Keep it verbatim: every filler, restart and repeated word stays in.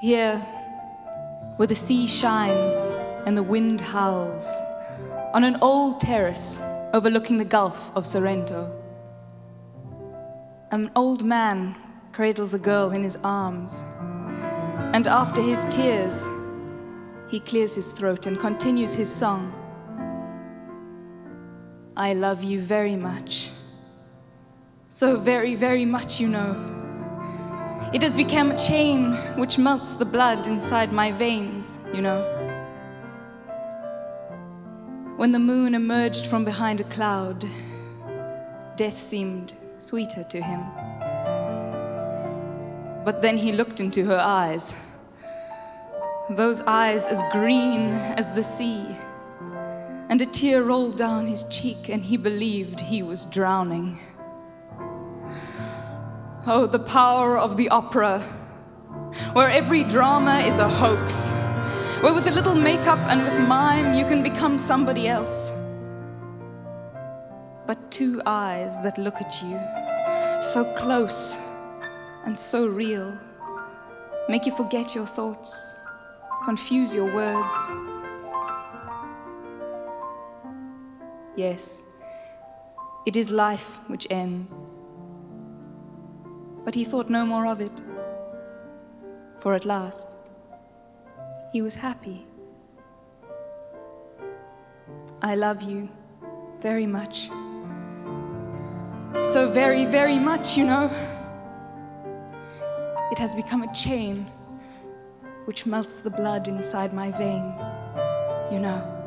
Here, where the sea shines and the wind howls, on an old terrace overlooking the Gulf of Sorrento, an old man cradles a girl in his arms, and after his tears, he clears his throat and continues his song. I love you very much. So very, very much, you know. It has become a chain which melts the blood inside my veins, you know. When the moon emerged from behind a cloud, death seemed sweeter to him. But then he looked into her eyes. Those eyes as green as the sea, and a tear rolled down his cheek, and he believed he was drowning. Oh, the power of the opera, where every drama is a hoax, where with a little makeup and with mime you can become somebody else. But two eyes that look at you, so close and so real, make you forget your thoughts, confuse your words. Yes, it is life which ends. But he thought no more of it, for at last he was happy. I love you very much. So very, very much, you know. It has become a chain which melts the blood inside my veins, you know.